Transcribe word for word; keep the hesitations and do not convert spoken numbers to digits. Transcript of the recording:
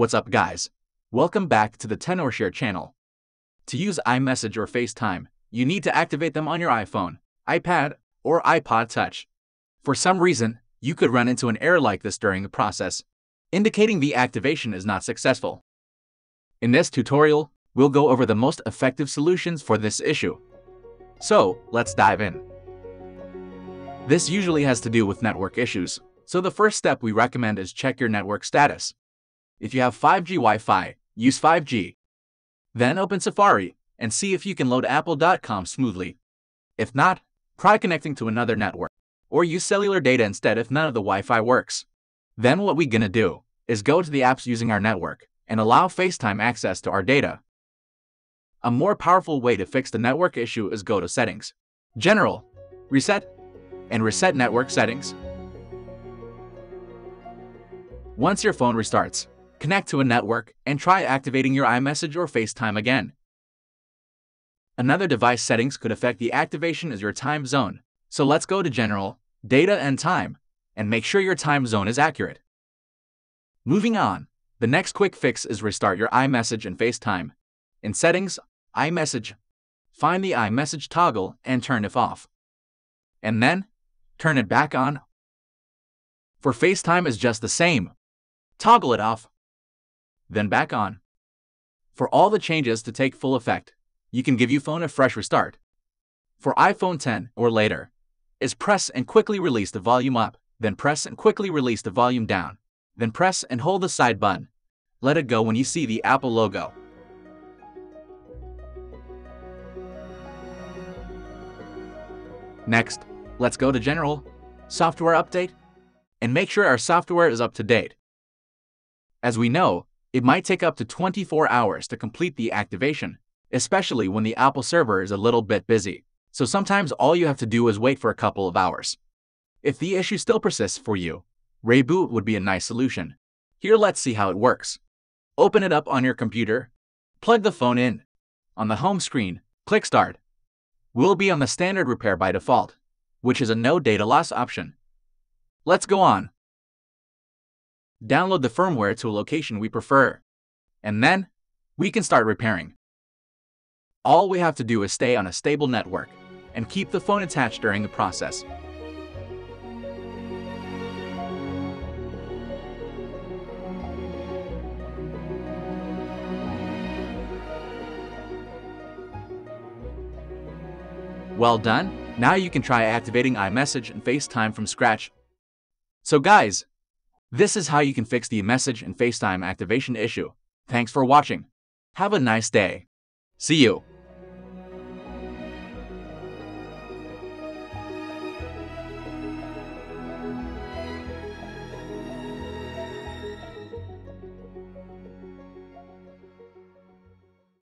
What's up, guys? Welcome back to the Tenorshare channel. To use iMessage or FaceTime, you need to activate them on your iPhone, iPad, or iPod Touch. For some reason, you could run into an error like this during the process, indicating the activation is not successful. In this tutorial, we'll go over the most effective solutions for this issue. So, let's dive in. This usually has to do with network issues, so the first step we recommend is check your network status. If you have five G Wi-Fi, use five G. Then open Safari and see if you can load apple dot com smoothly. If not, try connecting to another network, or use cellular data instead if none of the Wi-Fi works. Then what we gonna do is go to the apps using our network and allow FaceTime access to our data. A more powerful way to fix the network issue is go to Settings, General, Reset, and Reset Network Settings. Once your phone restarts, connect to a network and try activating your iMessage or FaceTime again. Another device settings could affect the activation is your time zone, so let's go to General, Data and Time, and make sure your time zone is accurate. Moving on, the next quick fix is restart your iMessage and FaceTime. In Settings, iMessage, find the iMessage toggle and turn it off. And then, turn it back on. For FaceTime is just the same. Toggle it off, then back on. For all the changes to take full effect, you can give your phone a fresh restart. For iPhone ten or later, is press and quickly release the volume up, then press and quickly release the volume down, then press and hold the side button. Let it go when you see the Apple logo. Next, let's go to General, Software Update, and make sure our software is up to date. As we know, it might take up to twenty-four hours to complete the activation, especially when the Apple server is a little bit busy, so sometimes all you have to do is wait for a couple of hours. If the issue still persists for you, ReiBoot would be a nice solution. Here, let's see how it works. Open it up on your computer, plug the phone in. On the home screen, click Start. We'll be on the standard repair by default, which is a no data loss option. Let's go on. Download the firmware to a location we prefer, and then we can start repairing. All we have to do is stay on a stable network and keep the phone attached during the process. Well done, now you can try activating iMessage and FaceTime from scratch. So guys, this is how you can fix the iMessage and FaceTime activation issue. Thanks for watching. Have a nice day. See you.